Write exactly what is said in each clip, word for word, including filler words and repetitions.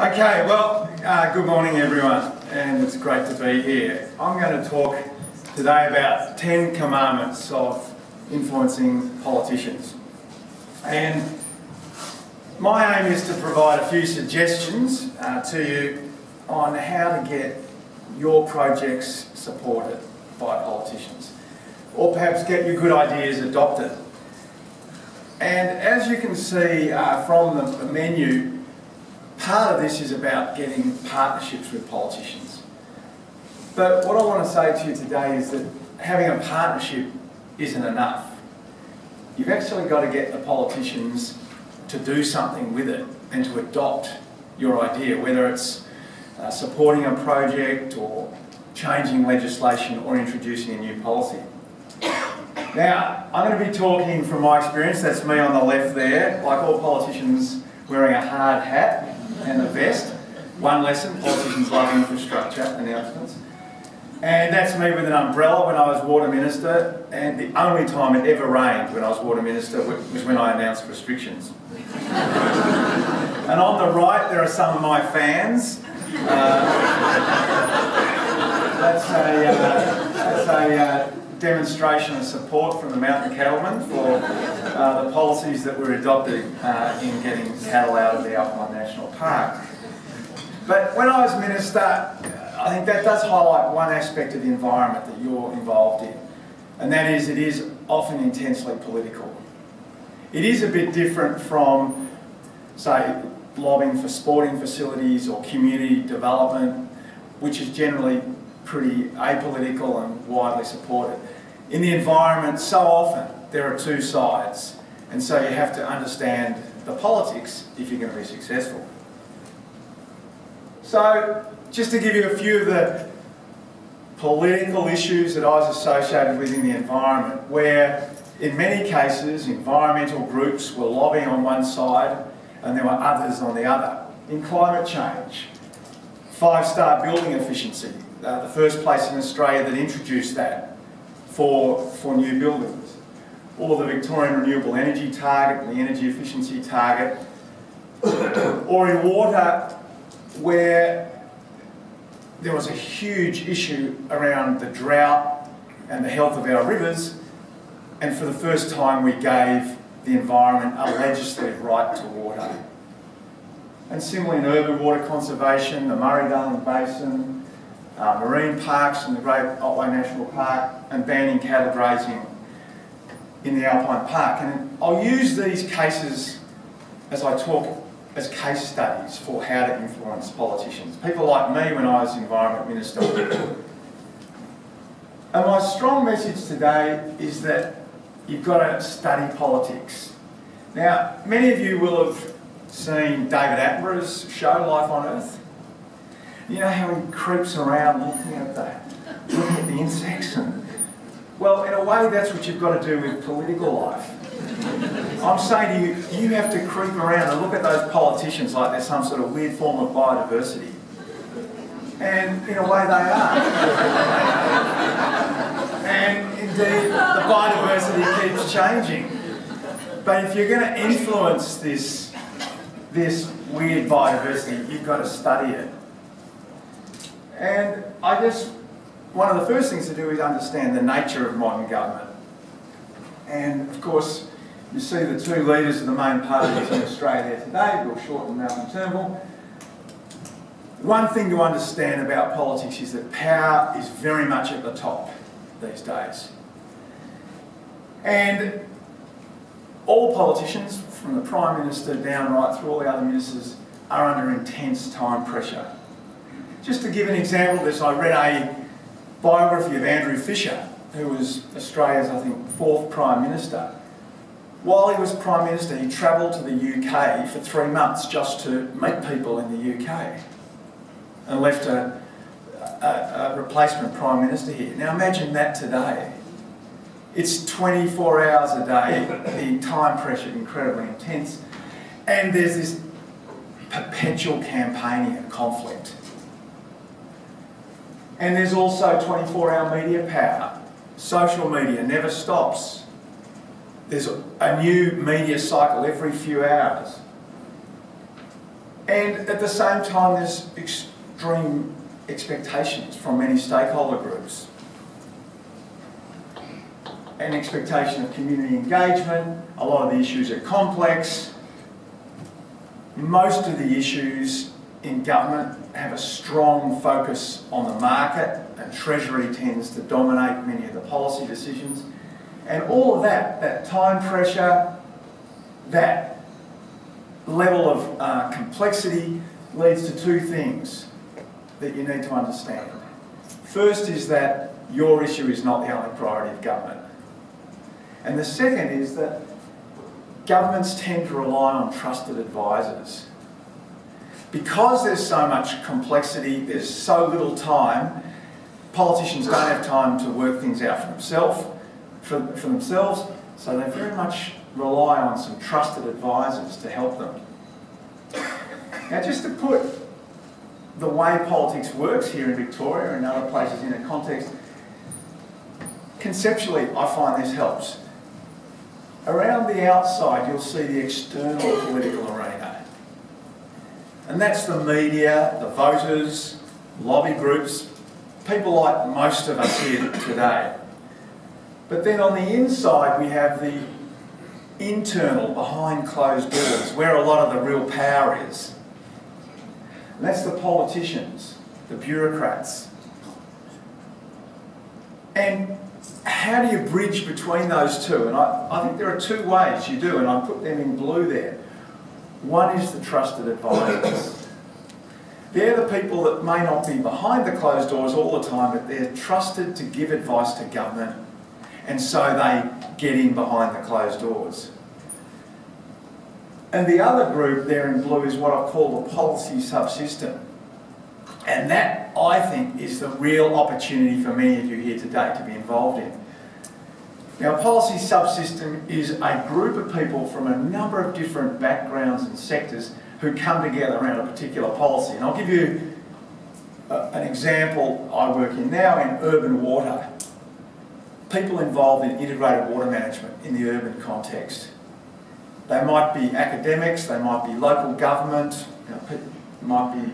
Okay, well, uh, good morning everyone, and it's great to be here. I'm going to talk today about ten commandments of influencing politicians. And my aim is to provide a few suggestions uh, to you on how to get your projects supported by politicians, or perhaps get your good ideas adopted. And as you can see uh, from the menu, part of this is about getting partnerships with politicians. But what I want to say to you today is that having a partnership isn't enough. You've actually got to get the politicians to do something with it and to adopt your idea, whether it's uh, supporting a project or changing legislation or introducing a new policy. Now, I'm going to be talking from my experience. That's me on the left there. Like all politicians, wearing a hard hat and a vest. One lesson, politicians love infrastructure announcements. And that's me with an umbrella when I was Water Minister, and the only time it ever rained when I was Water Minister was when I announced restrictions. And on the right there are some of my fans. Uh, that's a, uh, that's a uh, demonstration of support from the mountain cattlemen for uh, the policies that were adopted uh, in getting cattle out of the Alpine National Park. But when I was Minister, I think that does highlight one aspect of the environment that you're involved in, and that is it is often intensely political. It is a bit different from, say, lobbying for sporting facilities or community development, which is generally pretty apolitical and widely supported. In the environment, so often there are two sides, and so you have to understand the politics if you're going to be successful. So, just to give you a few of the political issues that I was associated with in the environment, where in many cases environmental groups were lobbying on one side and there were others on the other. In climate change, five-star building efficiency, uh, the first place in Australia that introduced that for, for new buildings, or the Victorian renewable energy target, the energy efficiency target, or in water, where there was a huge issue around the drought and the health of our rivers, and for the first time we gave the environment a legislative right to water. And similarly in urban water conservation, the Murray-Darling Basin, Uh, marine parks and the Great Otway National Park, and banning cattle grazing in the Alpine Park. And I'll use these cases as I talk as case studies for how to influence politicians. People like me when I was Environment Minister. And my strong message today is that you've got to study politics. Now, many of you will have seen David Attenborough's show, Life on Earth. You know how he creeps around looking at the, looking at the insects? And, well, in a way, that's what you've got to do with political life. I'm saying to you, you have to creep around and look at those politicians like they're some sort of weird form of biodiversity. And in a way, they are. And indeed, the biodiversity keeps changing. But if you're going to influence this, this weird biodiversity, you've got to study it. And I guess one of the first things to do is understand the nature of modern government. And of course, you see the two leaders of the main parties in Australia today, Bill Shorten and Malcolm Turnbull. One thing to understand about politics is that power is very much at the top these days. And all politicians, from the Prime Minister down right through all the other ministers, are under intense time pressure. Just to give an example of this, I read a biography of Andrew Fisher, who was Australia's, I think, fourth Prime Minister. While he was Prime Minister, he travelled to the U K for three months just to meet people in the U K, and left a, a, a replacement Prime Minister here. Now imagine that today. It's twenty-four hours a day, the time pressure is incredibly intense, and there's this perpetual campaigning and conflict. And there's also twenty-four hour media power. Social media never stops. There's a new media cycle every few hours. And at the same time, there's extreme expectations from many stakeholder groups. An expectation of community engagement, a lot of the issues are complex. Most of the issues in government have a strong focus on the market, and Treasury tends to dominate many of the policy decisions. And all of that, that time pressure, that level of uh, complexity leads to two things that you need to understand. First is that your issue is not the only priority of government. And the second is that governments tend to rely on trusted advisors. Because there's so much complexity, there's so little time, politicians don't have time to work things out for themselves, for, for themselves, so they very much rely on some trusted advisors to help them. Now, just to put the way politics works here in Victoria and other places in a context, conceptually, I find this helps. Around the outside, you'll see the external political arena. And that's the media, the voters, lobby groups, people like most of us here today. But then on the inside, we have the internal, behind closed doors, where a lot of the real power is. And that's the politicians, the bureaucrats. And how do you bridge between those two? And I, I think there are two ways you do, and I put them in blue there. One is the trusted advisors. They're the people that may not be behind the closed doors all the time, but they're trusted to give advice to government, and so they get in behind the closed doors. And the other group there in blue is what I call the policy subsystem. And that, I think, is the real opportunity for many of you here today to be involved in. Now, a policy subsystem is a group of people from a number of different backgrounds and sectors who come together around a particular policy. And I'll give you a, an example I work in now in urban water. People involved in integrated water management in the urban context. They might be academics, they might be local government, you know, people might be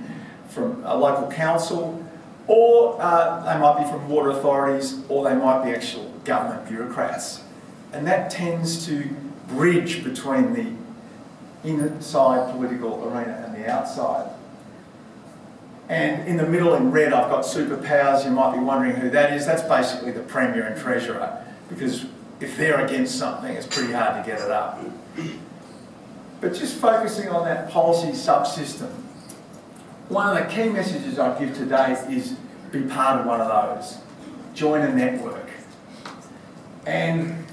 from a local council, or uh, they might be from water authorities, or they might be actual government bureaucrats. And that tends to bridge between the inside political arena and the outside. And in the middle in red, I've got superpowers. You might be wondering who that is. That's basically the Premier and Treasurer, because if they're against something, it's pretty hard to get it up. But just focusing on that policy subsystem, one of the key messages I give today is be part of one of those. Join a network. And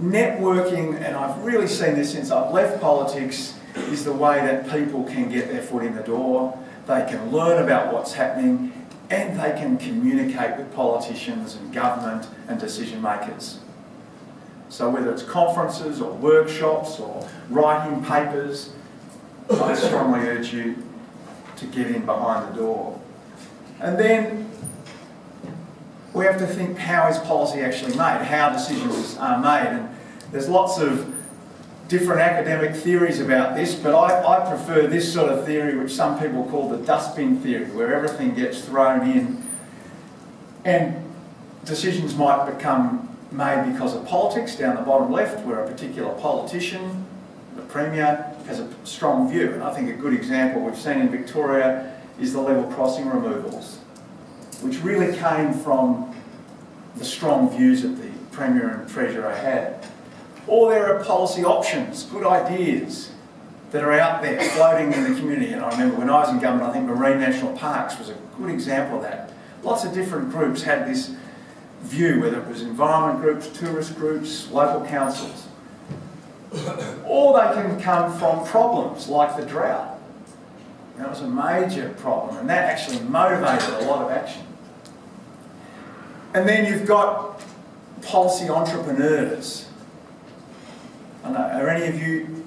networking, and I've really seen this since I've left politics, is the way that people can get their foot in the door, they can learn about what's happening, and they can communicate with politicians and government and decision makers. So whether it's conferences or workshops or writing papers, I strongly urge you to get in behind the door. And then we have to think, how is policy actually made? How decisions are made? And there's lots of different academic theories about this, but I, I prefer this sort of theory, which some people call the dustbin theory, where everything gets thrown in and decisions might become made because of politics, down the bottom left, where a particular politician, the Premier, has a strong view. And I think a good example we've seen in Victoria is the level crossing removals, which really came from the strong views that the Premier and Treasurer had. Or there are policy options, good ideas that are out there floating in the community. And I remember when I was in government, I think Murray National Parks was a good example of that. Lots of different groups had this view, whether it was environment groups, tourist groups, local councils. Or they can come from problems like the drought. That was a major problem, and that actually motivated a lot of action. And then you've got policy entrepreneurs. I know, are any of you,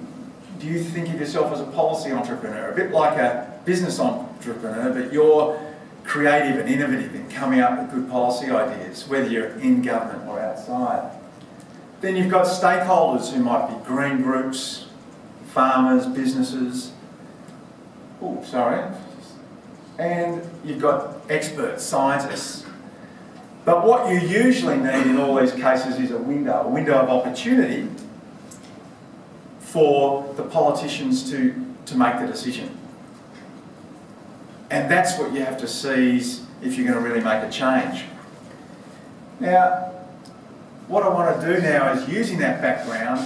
do you think of yourself as a policy entrepreneur? A bit like a business entrepreneur, but you're creative and innovative in coming up with good policy ideas, whether you're in government or outside. Then you've got stakeholders who might be green groups, farmers, businesses, oh, sorry, and you've got experts, scientists. But what you usually need in all these cases is a window, a window of opportunity for the politicians to, to make the decision. And that's what you have to seize if you're going to really make a change. Now, what I want to do now is, using that background,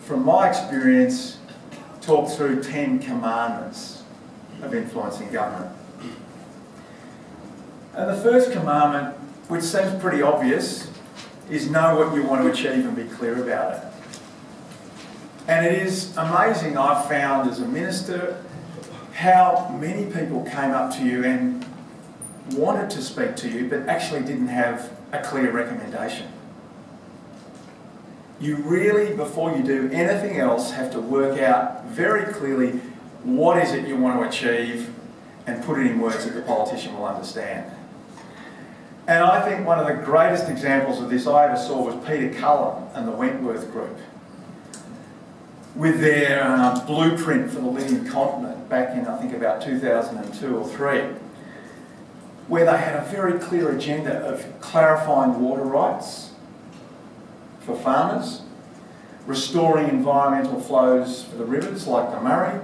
from my experience, talk through ten commandments of influencing government. And the first commandment, which seems pretty obvious, is know what you want to achieve and be clear about it. And it is amazing, I've found as a minister, how many people came up to you and wanted to speak to you but actually didn't have a clear recommendation. You really, before you do anything else, have to work out very clearly what is it you want to achieve and put it in words that the politician will understand. And I think one of the greatest examples of this I ever saw was Peter Cullen and the Wentworth Group, with their um, blueprint for the living continent back in, I think, about two thousand two or three, where they had a very clear agenda of clarifying water rights for farmers, restoring environmental flows for the rivers like the Murray,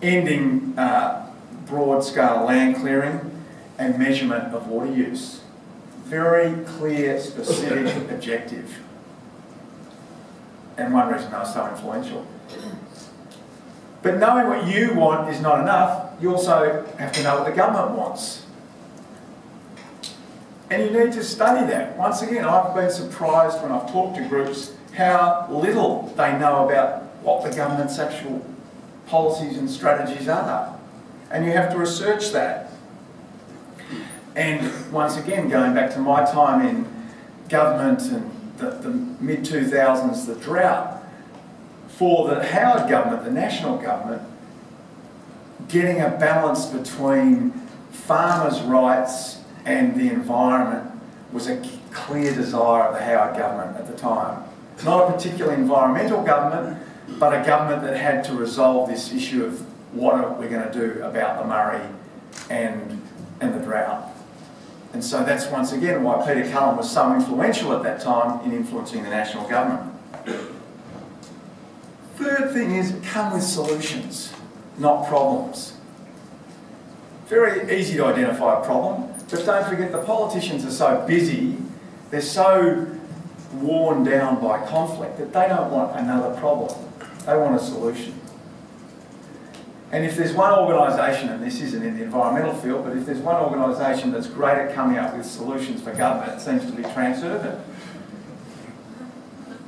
ending uh, broad-scale land clearing and measurement of water use. Very clear, specific objective. And one reason they were so influential. But knowing what you want is not enough. You also have to know what the government wants. And you need to study that. Once again, I've been surprised when I've talked to groups how little they know about what the government's actual policies and strategies are. And you have to research that. And once again, going back to my time in government and the, the mid two thousands, the drought, for the Howard government, the national government, getting a balance between farmers' rights and the environment was a clear desire of the Howard government at the time. Not a particular environmental government, but a government that had to resolve this issue of what are we going to do about the Murray and, and the drought. And so that's once again why Peter Cullen was so influential at that time in influencing the national government. Third thing is, come with solutions, not problems. Very easy to identify a problem, but don't forget the politicians are so busy, they're so worn down by conflict that they don't want another problem, they want a solution. And if there's one organisation, and this isn't in the environmental field, but if there's one organisation that's great at coming up with solutions for government, it seems to be Transurban.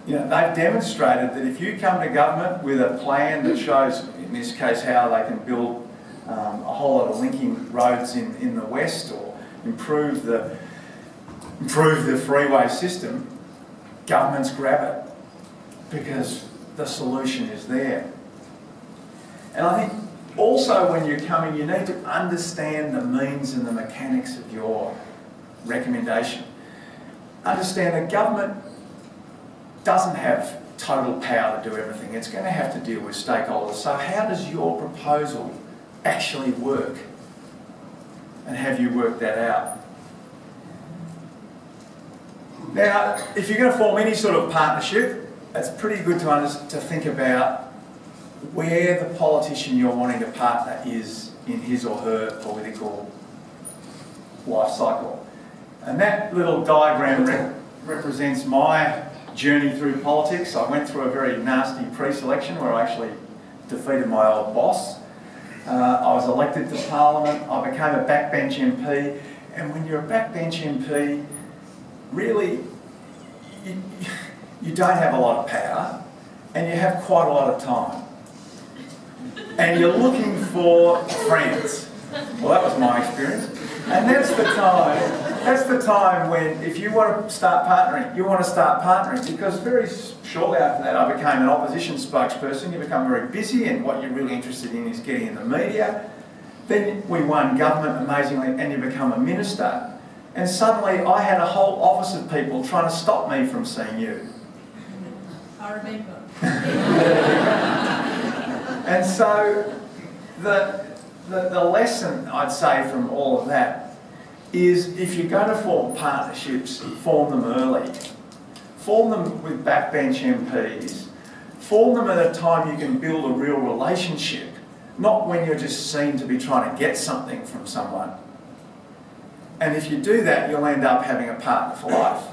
You know, they've demonstrated that if you come to government with a plan that shows, in this case, how they can build um, a whole lot of linking roads in, in the west, or improve the, improve the freeway system, governments grab it, because the solution is there. And I think also, when you're coming, you need to understand the means and the mechanics of your recommendation. Understand that government doesn't have total power to do everything. It's going to have to deal with stakeholders. So how does your proposal actually work? And have you worked that out? Now, if you're going to form any sort of partnership, it's pretty good to, to think about where the politician you're wanting to partner is in his or her political life cycle. And that little diagram re represents my journey through politics. I went through a very nasty pre-selection where I actually defeated my old boss. Uh, I was elected to Parliament, I became a backbench M P, and when you're a backbench M P, really, you, you don't have a lot of power, and you have quite a lot of time. And you're looking for friends. Well, that was my experience. And that's the time, that's the time when, if you want to start partnering, you want to start partnering, because very shortly after that I became an opposition spokesperson. You become very busy, and what you're really interested in is getting in the media. Then we won government, amazingly, and you become a minister. And suddenly I had a whole office of people trying to stop me from seeing you. I remember. And so the, the, the lesson I'd say from all of that is if you're going to form partnerships, form them early. Form them with backbench M Ps. Form them at a time you can build a real relationship, not when you're just seen to be trying to get something from someone. And if you do that, you'll end up having a partner for life.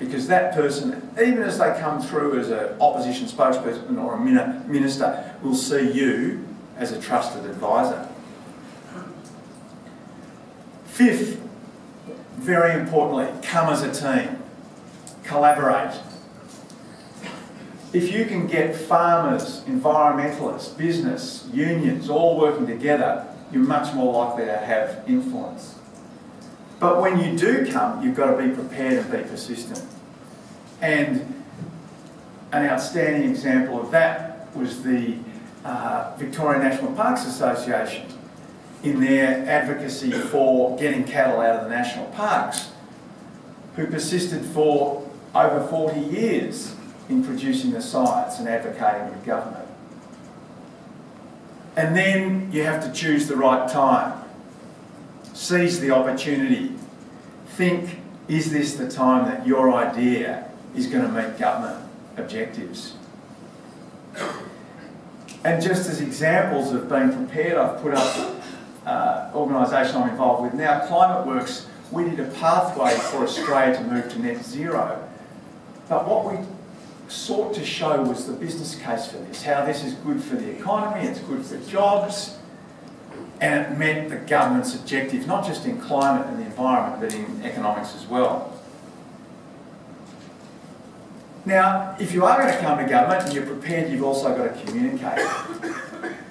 Because that person, even as they come through as an opposition spokesperson or a minister, will see you as a trusted advisor. Fifth, very importantly, come as a team. Collaborate. If you can get farmers, environmentalists, business, unions all working together, you're much more likely to have influence. But when you do come, you've got to be prepared and be persistent. And an outstanding example of that was the uh, Victorian National Parks Association in their advocacy for getting cattle out of the national parks, who persisted for over forty years in producing the science and advocating with government. And then you have to choose the right time. Seize the opportunity. Think, is this the time that your idea is going to meet government objectives? And just as examples of being prepared, I've put up an uh, organisation I'm involved with now, ClimateWorks. We did a pathway for Australia to move to net zero. But what we sought to show was the business case for this, how this is good for the economy, it's good for jobs, and it met the government's objectives, not just in climate and the environment, but in economics as well. Now, if you are going to come to government and you're prepared, you've also got to communicate.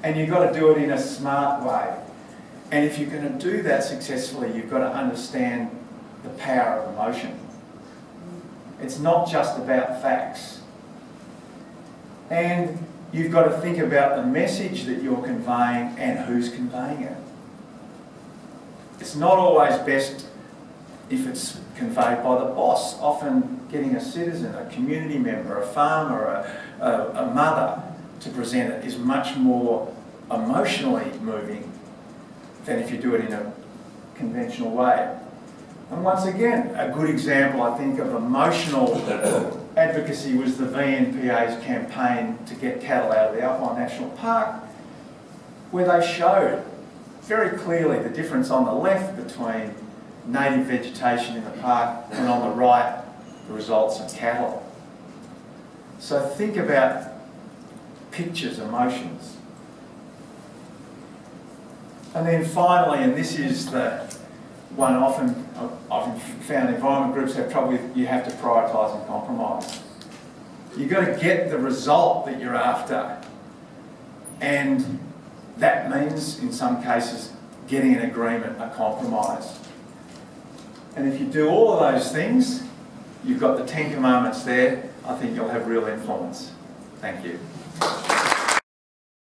And you've got to do it in a smart way. And if you're going to do that successfully, you've got to understand the power of emotion. It's not just about facts. And you've got to think about the message that you're conveying and who's conveying it. It's not always best if it's conveyed by the boss. Often getting a citizen, a community member, a farmer, a, a, a mother to present it is much more emotionally moving than if you do it in a conventional way. And once again, a good example, I think, of emotional advocacy was the V N P A's campaign to get cattle out of the Alpine National Park, where they showed very clearly the difference on the left between native vegetation in the park and on the right, the results of cattle. So think about pictures, emotions. And then finally, and this is the one often I've often found environment groups have trouble with, you have to prioritise and compromise. You've got to get the result that you're after. And that means, in some cases, getting an agreement, a compromise. And if you do all of those things, you've got the Ten Commandments there. I think you'll have real influence. Thank you.